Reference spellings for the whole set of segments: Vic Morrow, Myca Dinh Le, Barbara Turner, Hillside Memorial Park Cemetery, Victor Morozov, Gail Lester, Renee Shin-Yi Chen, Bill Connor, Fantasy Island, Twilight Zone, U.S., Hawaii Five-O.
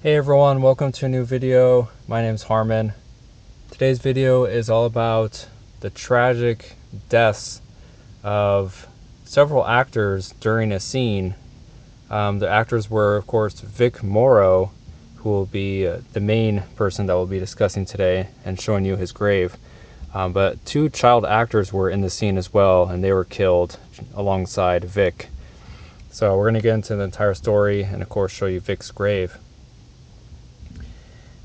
Hey everyone, welcome to a new video. My name is Harmon. Today's video is all about the tragic deaths of several actors during a scene. The actors were, of course, Vic Morrow, who will be the main person that we'll be discussing today and showing you his grave. But two child actors were in the scene as well, and they were killed alongside Vic. So we're going to get into the entire story and, of course, show you Vic's grave.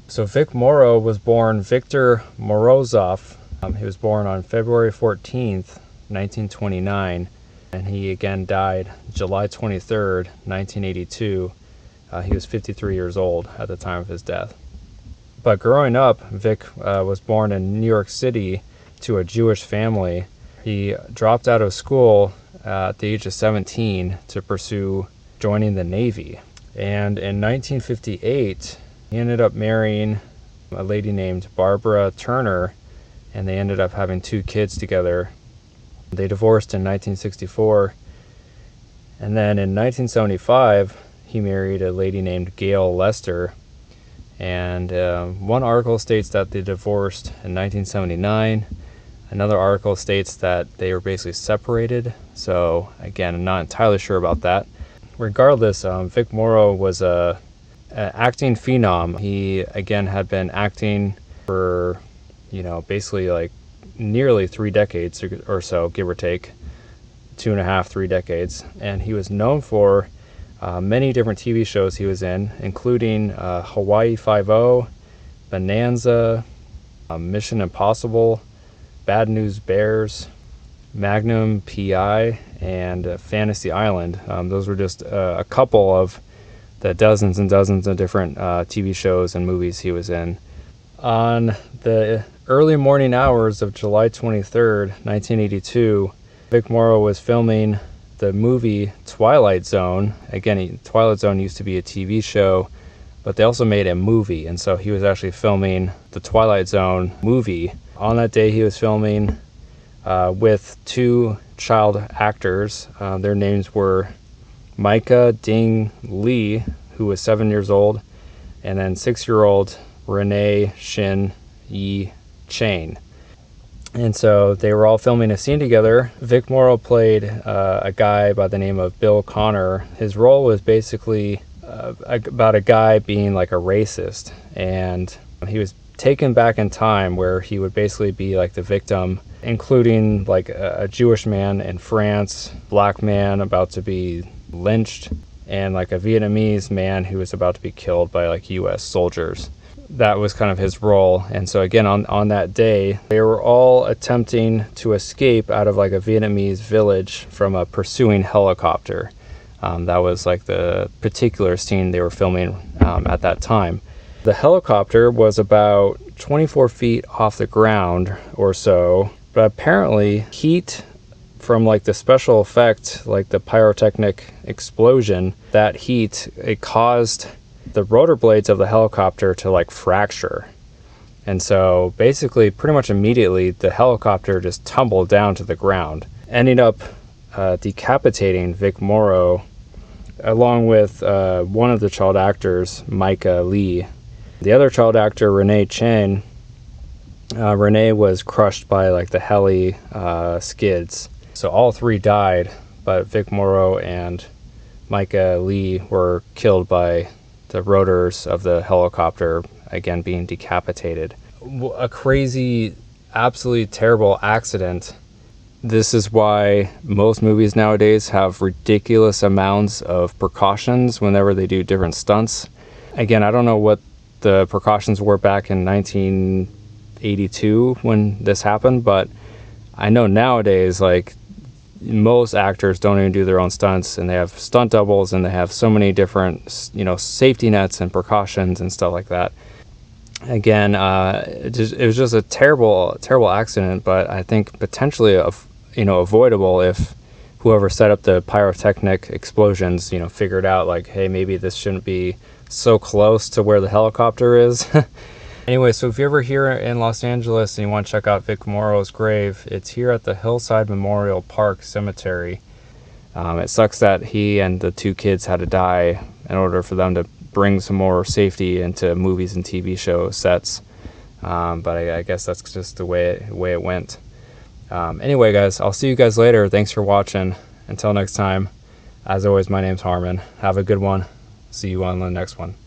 So Vic Morrow was born Victor Morozov. He was born on February 14th, 1929, and he again died July 23rd, 1982. He was 53 years old at the time of his death. But growing up, Vic was born in New York City to a Jewish family. He dropped out of school at the age of 17 to pursue joining the Navy. And in 1958, he ended up marrying a lady named Barbara Turner, and they ended up having two kids together. They divorced in 1964, and then in 1975 he married a lady named Gail Lester, and one article states that they divorced in 1979. Another article states that they were basically separated, so again, I'm not entirely sure about that. Regardless, Vic Morrow was an acting phenom. He again had been acting for, you know, basically like nearly 3 decades or so, give or take 2.5, 3 decades, and he was known for many different TV shows he was in, including Hawaii Five-O, Bonanza, Mission Impossible, Bad News Bears, Magnum P.I., and Fantasy Island. Those were just a couple of the dozens and dozens of different TV shows and movies he was in. On the early morning hours of July 23rd, 1982, Vic Morrow was filming the movie Twilight Zone. Again, Twilight Zone used to be a TV show, but they also made a movie, and so he was actually filming the Twilight Zone movie. On that day, he was filming with two child actors. Their names were Myca Dinh Le, who was 7 years old, and then 6-year-old Renee Shin-Yi Chen. And so they were all filming a scene together. Vic Morrow played a guy by the name of Bill Connor. His role was basically about a guy being like a racist, and he was taken back in time where he would basically be like the victim, including like a Jewish man in France, black man about to be lynched, and like a Vietnamese man who was about to be killed by like U.S. soldiers. That was kind of his role. And so again, on that day, they were all attempting to escape out of like a Vietnamese village from a pursuing helicopter. That was like the particular scene they were filming at that time. The helicopter was about 24 feet off the ground or so, but apparently heat from like the special effect, like the pyrotechnic explosion, that heat, it caused the rotor blades of the helicopter to like fracture. And so basically pretty much immediately the helicopter just tumbled down to the ground, ending up decapitating Vic Morrow along with one of the child actors, Myca Lee. The other child actor, Renee Chen, Renee was crushed by like the heli skids. So all three died, but Vic Morrow and Myca Lee were killed by the rotors of the helicopter, again being decapitated. A crazy, absolutely terrible accident. This is why most movies nowadays have ridiculous amounts of precautions whenever they do different stunts. Again, I don't know what the precautions were back in 1982 when this happened, but I know nowadays, like, most actors don't even do their own stunts, and they have stunt doubles, and they have so many different, you know, safety nets and precautions and stuff like that. Again, it was just a terrible accident, but I think potentially, you know, avoidable if whoever set up the pyrotechnic explosions, you know, figured out like, hey, maybe this shouldn't be so close to where the helicopter is. Anyway, so if you're ever here in Los Angeles and you want to check out Vic Morrow's grave, it's here at the Hillside Memorial Park Cemetery. It sucks that he and the two kids had to die in order for them to bring some more safety into movies and TV show sets. But I guess that's just the way it went. Anyway, guys, I'll see you guys later. Thanks for watching. Until next time, as always, my name's Harmon. Have a good one. See you on the next one.